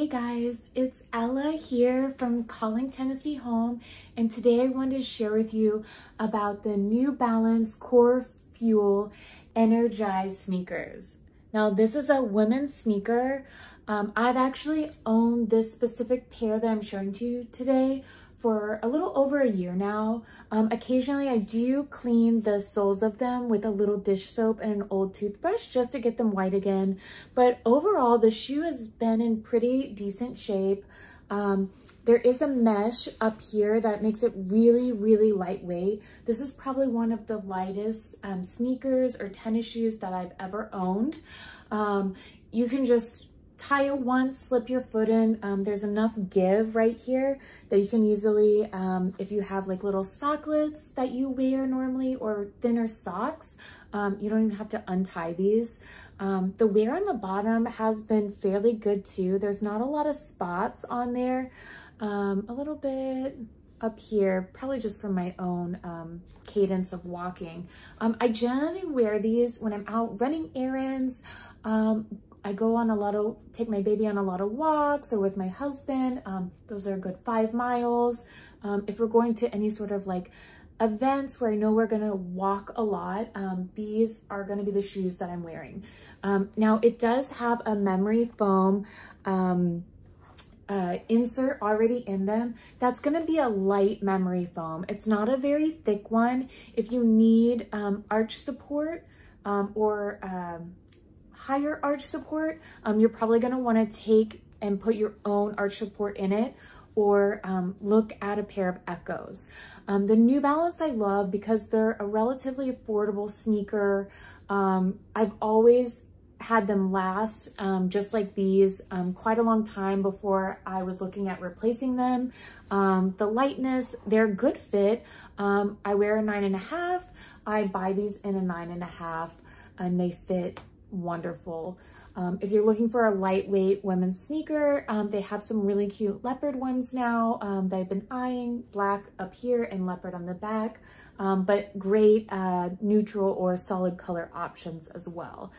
Hey guys, it's Ella here from Calling Tennessee Home, and today I wanted to share with you about the New Balance Core Fuel Energize sneakers. Now this is a women's sneaker. I've actually owned this specific pair that I'm showing to you today for a little over a year now. Occasionally I do clean the soles of them with a little dish soap and an old toothbrush just to get them white again. But overall, the shoe has been in pretty decent shape. There is a mesh up here that makes it really, really lightweight. This is probably one of the lightest sneakers or tennis shoes that I've ever owned. You can just tie it once, slip your foot in. There's enough give right here that you can easily, if you have like little socklets that you wear normally or thinner socks, you don't even have to untie these. The wear on the bottom has been fairly good too. There's not a lot of spots on there. A little bit up here, probably just for my own cadence of walking. I generally wear these when I'm out running errands. I go on a lot of, take my baby on a lot of walks or with my husband. Those are a good 5 miles. If we're going to any sort of like events where I know we're gonna walk a lot, these are gonna be the shoes that I'm wearing. Now it does have a memory foam insert already in them. That's gonna be a light memory foam. It's not a very thick one. If you need arch support or higher arch support, you're probably going to want to take and put your own arch support in it, or look at a pair of Echoes. The New Balance I love because they're a relatively affordable sneaker. I've always had them last, just like these, quite a long time before I was looking at replacing them. The lightness, they're a good fit. I wear a 9.5. I buy these in a 9.5 and they fit wonderful. If you're looking for a lightweight women's sneaker, they have some really cute leopard ones now that I've been eyeing, black up here and leopard on the back, but great neutral or solid color options as well.